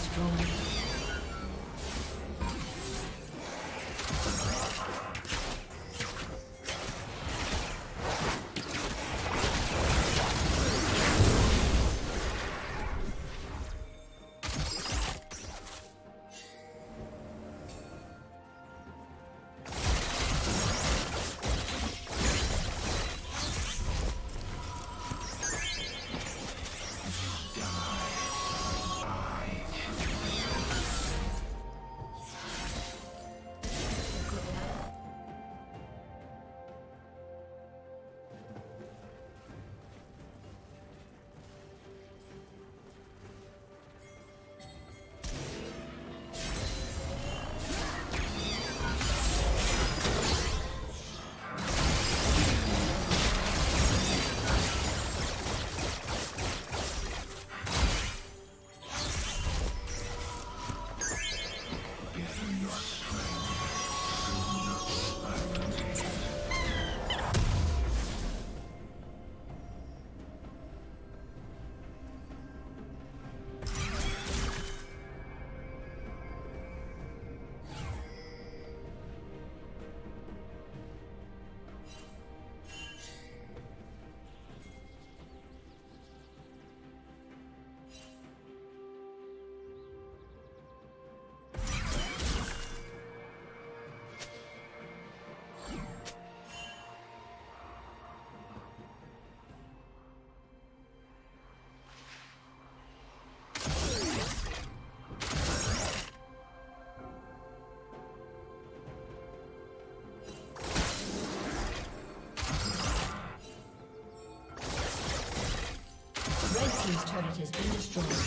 Destroyed. His turret has been destroyed.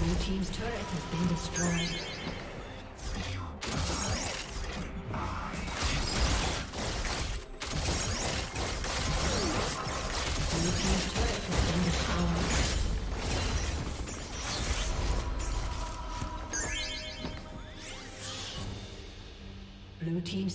Blue team's turret has been destroyed. Blue team's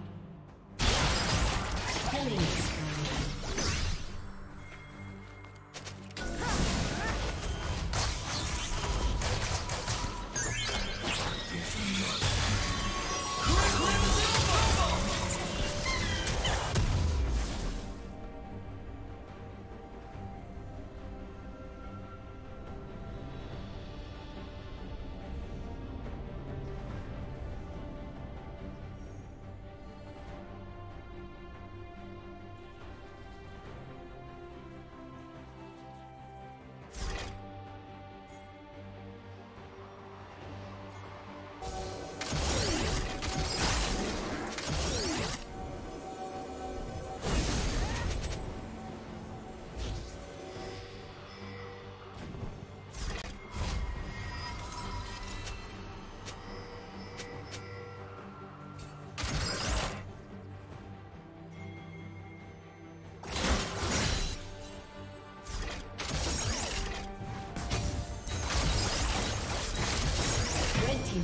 Killing spree. Blue team's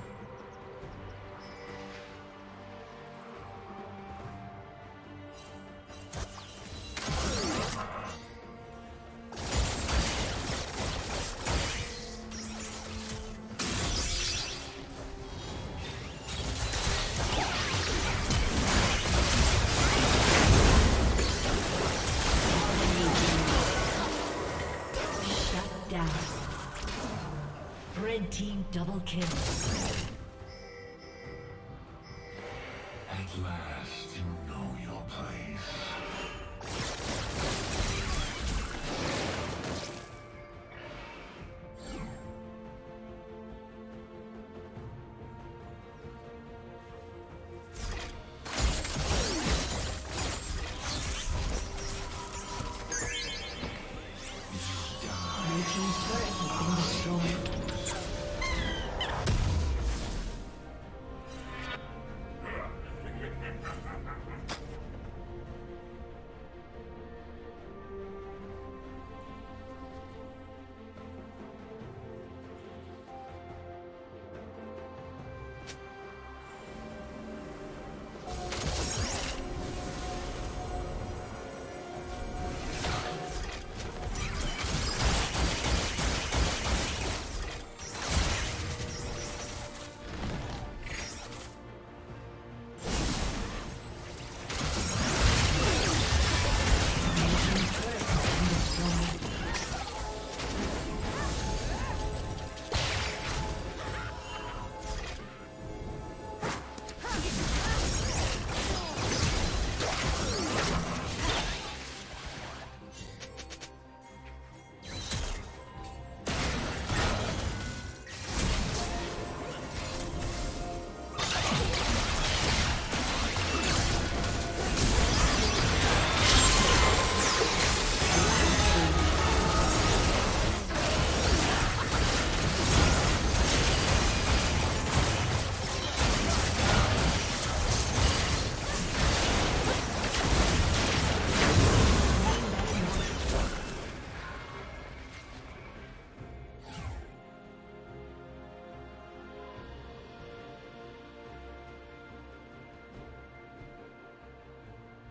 Double kill. At last, you know your place. You die. Your team's turret has been destroyed.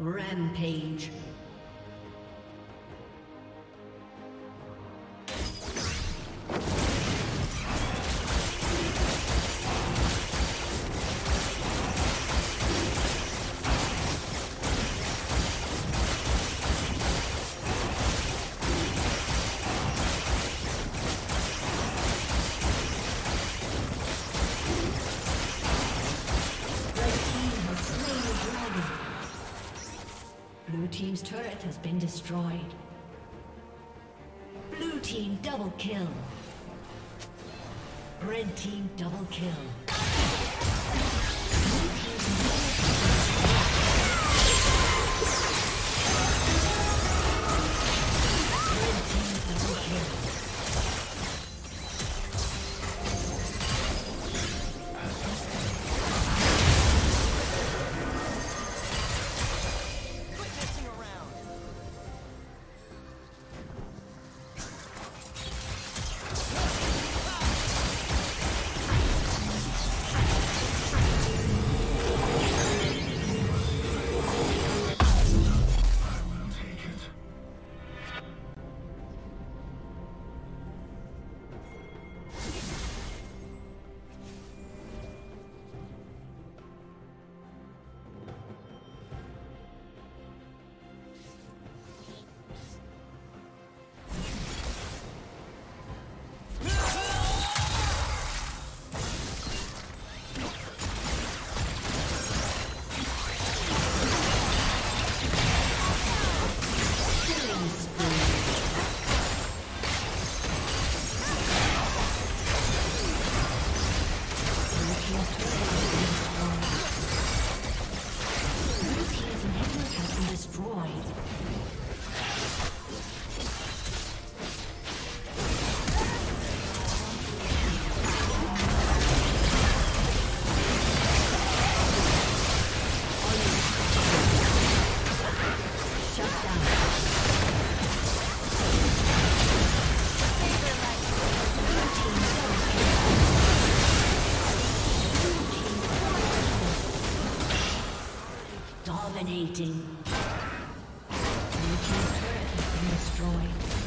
Rampage. Blue team's turret has been destroyed. Blue team double kill. Red team double kill. Blue team double kill. Red team double kill. Dominating. Your team's turret has been destroyed.